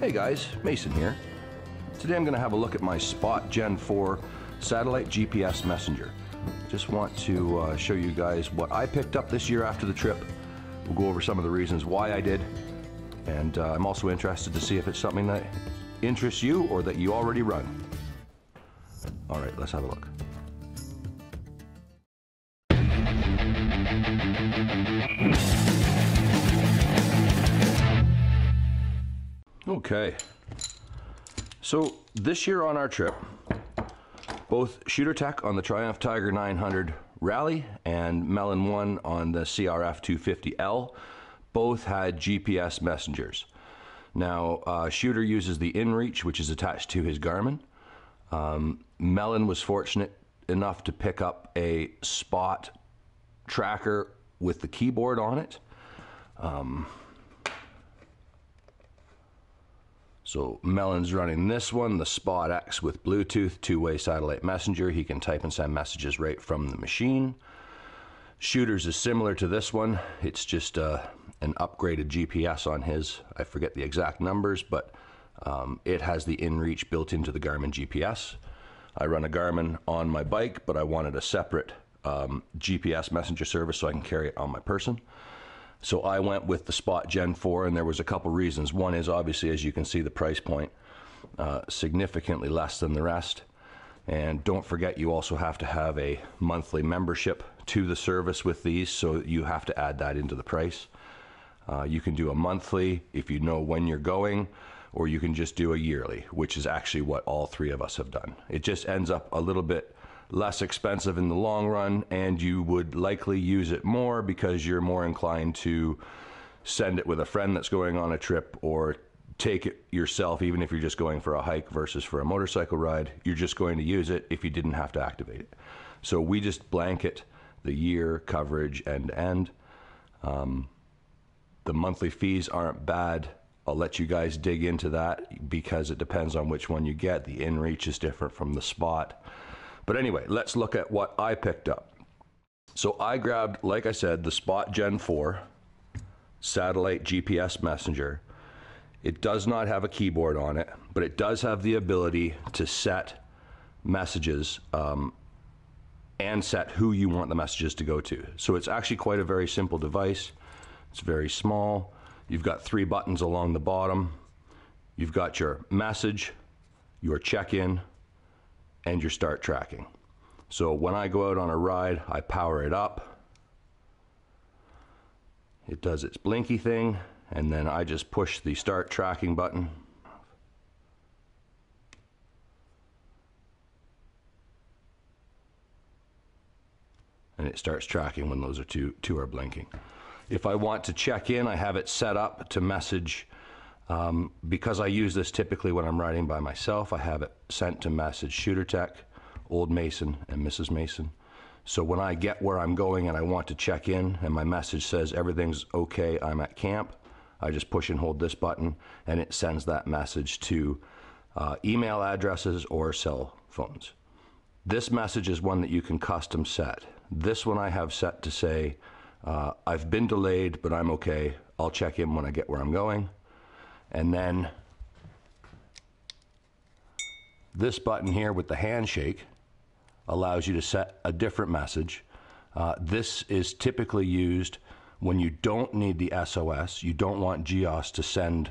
Hey guys, Mason here. Today I'm going to have a look at my Spot Gen 4 satellite GPS messenger. Just want to show you guys what I picked up this year after the trip. We'll go over some of the reasons why I did, and I'm also interested to see if it's something that interests you or that you already run. All right, let's have a look. Okay, so this year on our trip, both Shooter Tech on the Triumph Tiger 900 Rally and Melon One on the CRF 250L both had GPS messengers. Now, Shooter uses the inReach, which is attached to his Garmin. Melon was fortunate enough to pick up a Spot tracker with the keyboard on it. So Melon's running this one, the Spot X with Bluetooth, two-way satellite messenger. He can type and send messages right from the machine. Shooter's is similar to this one. It's just an upgraded GPS on his. I forget the exact numbers, but it has the inReach built into the Garmin GPS. I run a Garmin on my bike, but I wanted a separate GPS messenger service so I can carry it on my person. So I went with the Spot Gen 4, and there was a couple reasons. One is obviously, as you can see, the price point, significantly less than the rest. And don't forget, you also have to have a monthly membership to the service with these, so you have to add that into the price. You can do a monthly if you know when you're going, or you can just do a yearly, which is actually what all three of us have done. It just ends up a little bit less expensive in the long run, and you would likely use it more because you're more inclined to send it with a friend that's going on a trip, or take it yourself. Even if you're just going for a hike versus for a motorcycle ride, you're just going to use it if you didn't have to activate it. So we just blanket the year coverage end to end. The monthly fees aren't bad. I'll let you guys dig into that because it depends on which one you get. The inReach is different from the Spot. But anyway, let's look at what I picked up. So I grabbed, like I said, the Spot Gen 4 satellite GPS messenger. It does not have a keyboard on it, but it does have the ability to set messages and set who you want the messages to go to. So it's actually quite a very simple device. It's very small. You've got three buttons along the bottom. You've got your message, your check-in, and your start tracking. So when I go out on a ride, I power it up. It does its blinky thing, and then I just push the start tracking button. And it starts tracking when those two are blinking. If I want to check in, I have it set up to message. Because I use this typically when I'm riding by myself, I have it sent to message Shooter Tech, Old Mason, and Mrs. Mason. So when I get where I'm going and I want to check in, and my message says everything's okay, I'm at camp, I just push and hold this button, and it sends that message to email addresses or cell phones. This message is one that you can custom set. This one I have set to say, I've been delayed, but I'm okay. I'll check in when I get where I'm going. And then this button here with the handshake allows you to set a different message. This is typically used when you don't need the SOS. You don't want GEOS to send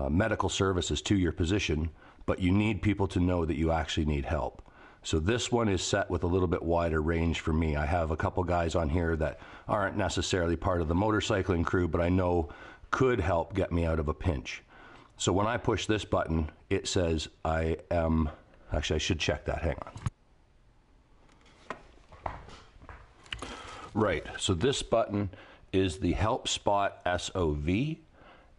medical services to your position, but you need people to know that you actually need help. So this one is set with a little bit wider range for me. I have a couple guys on here that aren't necessarily part of the motorcycling crew, but I know could help get me out of a pinch. So when I push this button, it says I am, actually I should check that, hang on. Right, so this button is the Help Spot SOV,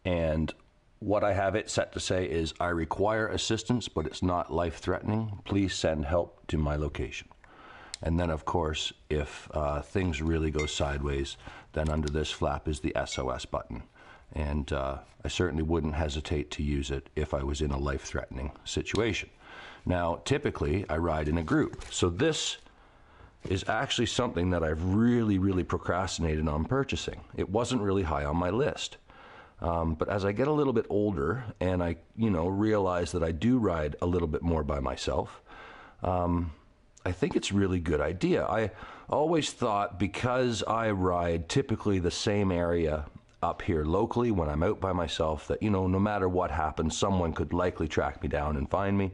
and what I have it set to say is I require assistance, but it's not life-threatening. Please send help to my location. And then of course, if things really go sideways, then under this flap is the SOS button. And I certainly wouldn't hesitate to use it if I was in a life-threatening situation. Now, typically, I ride in a group. So this is actually something that I've really procrastinated on purchasing. It wasn't really high on my list. But as I get a little bit older and I, realize that I do ride a little bit more by myself, I think it's a really good idea. I always thought, because I ride typically the same area up here locally when I'm out by myself, that, no matter what happens, someone could likely track me down and find me.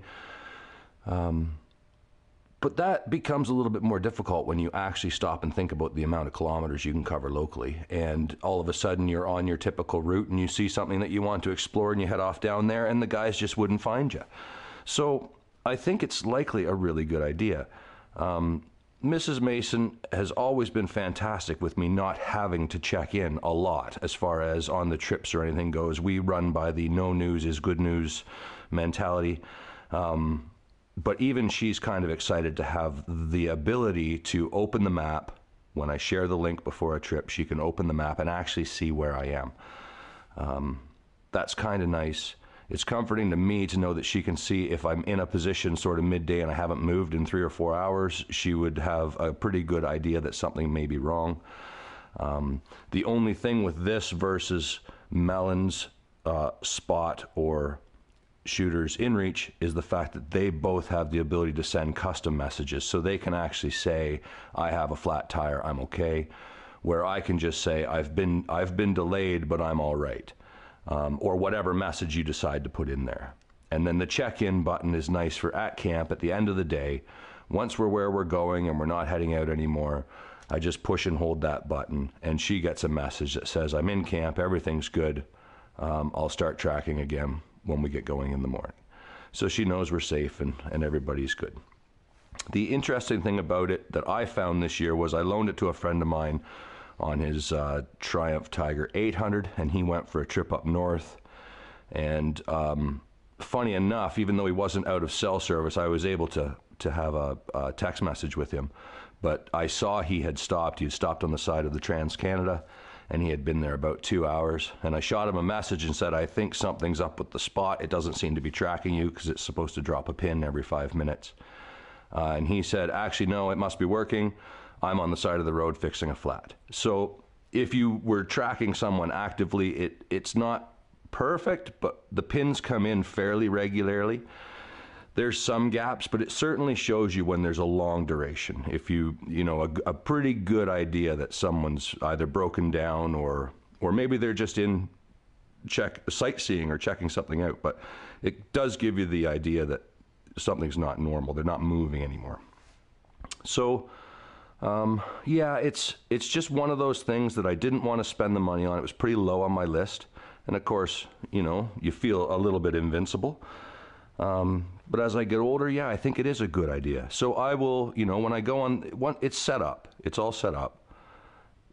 But that becomes a little bit more difficult when you actually stop and think about the amount of kilometers you can cover locally. And all of a sudden you're on your typical route and you see something that you want to explore and you head off down there and the guys just wouldn't find you. So I think it's likely a really good idea. Mrs. Mason has always been fantastic with me not having to check in a lot as far as on the trips or anything goes. We run by the no news is good news mentality. But even she's kind of excited to have the ability to open the map. When I share the link before a trip, she can open the map and actually see where I am. That's kind of nice. It's comforting to me to know that she can see if I'm in a position sort of midday and I haven't moved in 3 or 4 hours, she would have a pretty good idea that something may be wrong. The only thing with this versus Melon's Spot or Shooter's inReach is the fact that they both have the ability to send custom messages, so they can actually say, I have a flat tire, I'm okay, where I can just say, I've been delayed, but I'm all right. Or whatever message you decide to put in there. And then the check-in button is nice for at camp at the end of the day. Once we're where we're going and we're not heading out anymore, I just push and hold that button and she gets a message that says, I'm in camp, everything's good. I'll start tracking again when we get going in the morning. So she knows we're safe and everybody's good. The interesting thing about it that I found this year was I loaned it to a friend of mine on his Triumph Tiger 800, and he went for a trip up north. And funny enough, even though he wasn't out of cell service, I was able to have a text message with him. But I saw he had stopped. He had stopped on the side of the Trans Canada, and he had been there about 2 hours. And I shot him a message and said, I think something's up with the Spot. It doesn't seem to be tracking you because it's supposed to drop a pin every 5 minutes. And he said, actually, no, it must be working. I'm on the side of the road fixing a flat. So if you were tracking someone actively, it's not perfect, but the pins come in fairly regularly. There's some gaps, but it certainly shows you when there's a long duration. If a pretty good idea that someone's either broken down or maybe they're just in sightseeing or checking something out, but it does give you the idea that something's not normal. They're not moving anymore. So yeah, it's just one of those things that I didn't want to spend the money on. It was pretty low on my list. And of course, you feel a little bit invincible. But as I get older, yeah, I think it is a good idea. So I will, when I go on, it's set up. It's all set up.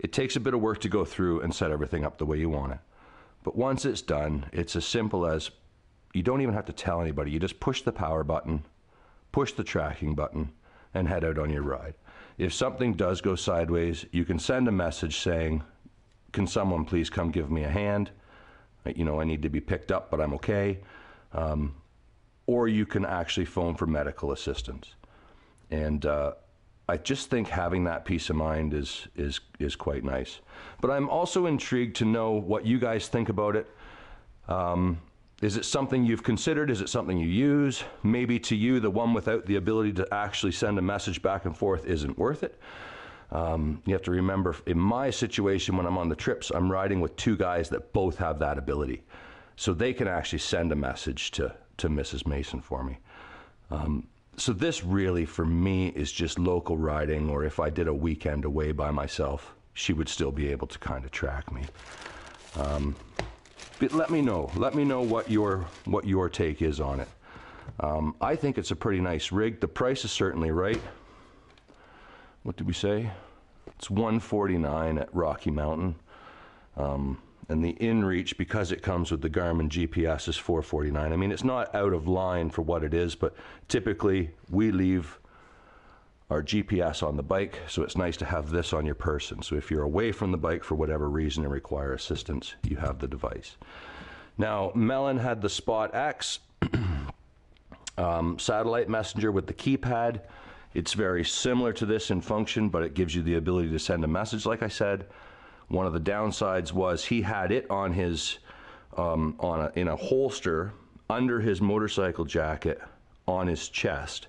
It takes a bit of work to go through and set everything up the way you want it. But once it's done, it's as simple as you don't even have to tell anybody. You just push the power button, push the tracking button, and head out on your ride. If something does go sideways, you can send a message saying, can someone please come give me a hand? I need to be picked up, but I'm okay. Or you can actually phone for medical assistance. And I just think having that peace of mind is quite nice. But I'm also intrigued to know what you guys think about it. Is it something you've considered? Is it something you use? Maybe to you, the one without the ability to actually send a message back and forth isn't worth it. You have to remember, in my situation, when I'm on the trips, I'm riding with two guys that both have that ability. So they can actually send a message to Mrs. Mason for me. So this really, for me, is just local riding, or if I did a weekend away by myself, she would still be able to kind of track me. But let me know what your take is on it. I think it's a pretty nice rig. The price is certainly right. What did we say? It's $149 at Rocky Mountain. And the inReach, because it comes with the Garmin GPS, is $449. I mean, it's not out of line for what it is, but typically we leave our GPS on the bike, so it's nice to have this on your person. So if you're away from the bike for whatever reason and require assistance, you have the device. Now, Melon had the Spot X satellite messenger with the keypad. It's very similar to this in function, but it gives you the ability to send a message, like I said. One of the downsides was he had it on his in a holster under his motorcycle jacket on his chest.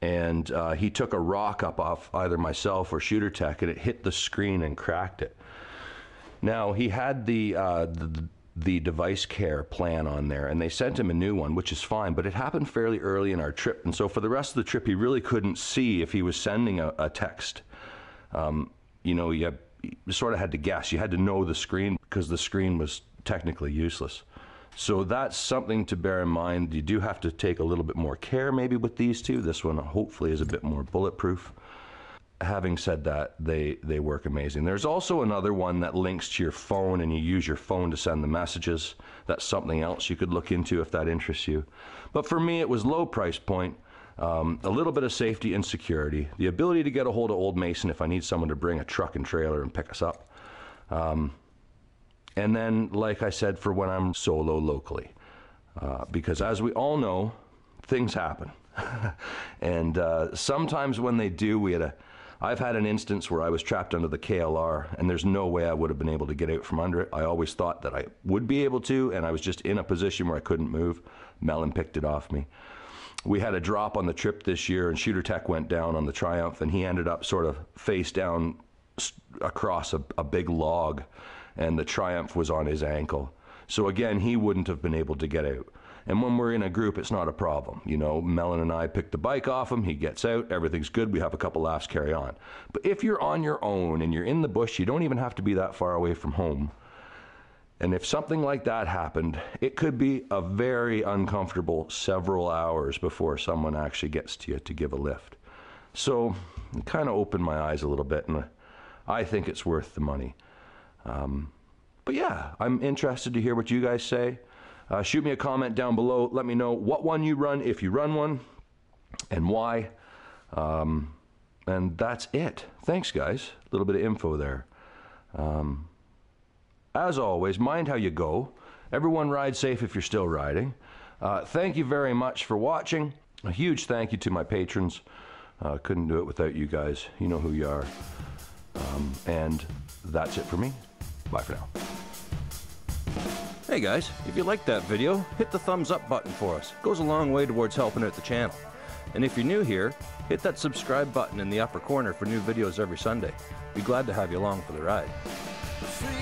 And he took a rock up off either myself or Shooter Tech, and it hit the screen and cracked it. Now, he had the device care plan on there, and they sent him a new one, which is fine, but it happened fairly early in our trip. And so for the rest of the trip, he really couldn't see if he was sending a text. You know, you sort of had to guess. You had to know the screen, because the screen was technically useless. So that's something to bear in mind. You do have to take a little bit more care maybe with these two. This one hopefully is a bit more bulletproof. Having said that, they work amazing. There's also another one that links to your phone, and you use your phone to send the messages. That's something else you could look into if that interests you. But for me, it was low price point, a little bit of safety and security, the ability to get a hold of Old Mason if I need someone to bring a truck and trailer and pick us up. And then, like I said, for when I'm solo locally, because as we all know, things happen. And sometimes when they do, I've had an instance where I was trapped under the KLR, and there's no way I would have been able to get out from under it. I always thought that I would be able to, and I was just in a position where I couldn't move. Melon picked it off me. We had a drop on the trip this year, and Shooter Tech went down on the Triumph, and he ended up sort of face down across a big log, and the Triumph was on his ankle. So again, he wouldn't have been able to get out. And when we're in a group, it's not a problem. You know, Melon and I pick the bike off him, he gets out, everything's good, we have a couple laughs, carry on. But if you're on your own and you're in the bush, you don't even have to be that far away from home. And if something like that happened, it could be a very uncomfortable several hours before someone actually gets to you to give a lift. So it kind of opened my eyes a little bit, and I think it's worth the money. But yeah, I'm interested to hear what you guys say. Shoot me a comment down below. Let me know what one you run, if you run one, and why. And that's it. Thanks, guys. A little bit of info there. As always, mind how you go. Everyone ride safe if you're still riding. Thank you very much for watching. A huge thank you to my patrons. Couldn't do it without you guys. You know who you are. And that's it for me. Bye for now. Hey guys, if you liked that video, hit the thumbs up button for us. It goes a long way towards helping out the channel. And if you're new here, hit that subscribe button in the upper corner for new videos every Sunday. Be glad to have you along for the ride.